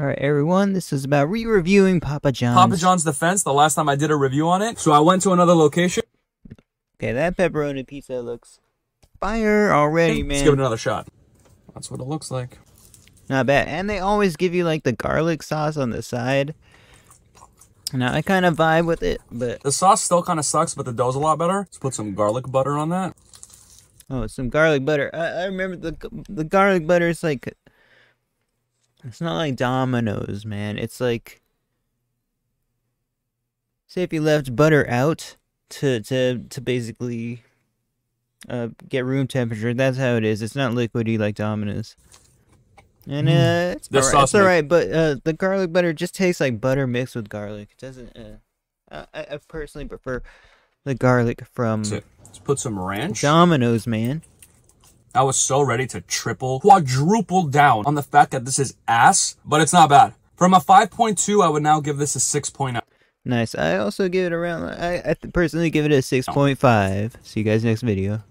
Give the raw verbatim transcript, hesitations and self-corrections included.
Alright everyone, this is about re-reviewing Papa John's. Papa John's the fence, the last time I did a review on it. So I went to another location. Okay, that pepperoni pizza looks fire already, man. Let's give it another shot. That's what it looks like. Not bad. And they always give you like the garlic sauce on the side. Now I kind of vibe with it, but... The sauce still kind of sucks, but the dough's a lot better. Let's put some garlic butter on that. Oh, some garlic butter. I, I remember the, the garlic butter is like... It's not like Domino's, man. It's like, say if you left butter out to to to basically uh, get room temperature. That's how it is. It's not liquidy like Domino's. And uh, mm. it's, all right. it's all right. But uh, the garlic butter just tastes like butter mixed with garlic. It doesn't. Uh, I, I personally prefer the garlic from. Let's, let's put some ranch. Domino's, man. I was so ready to triple, quadruple down on the fact that this is ass, but it's not bad. From a five point two, I would now give this a six point oh. Nice. I also give it around, I, I personally give it a six point five. See you guys next video.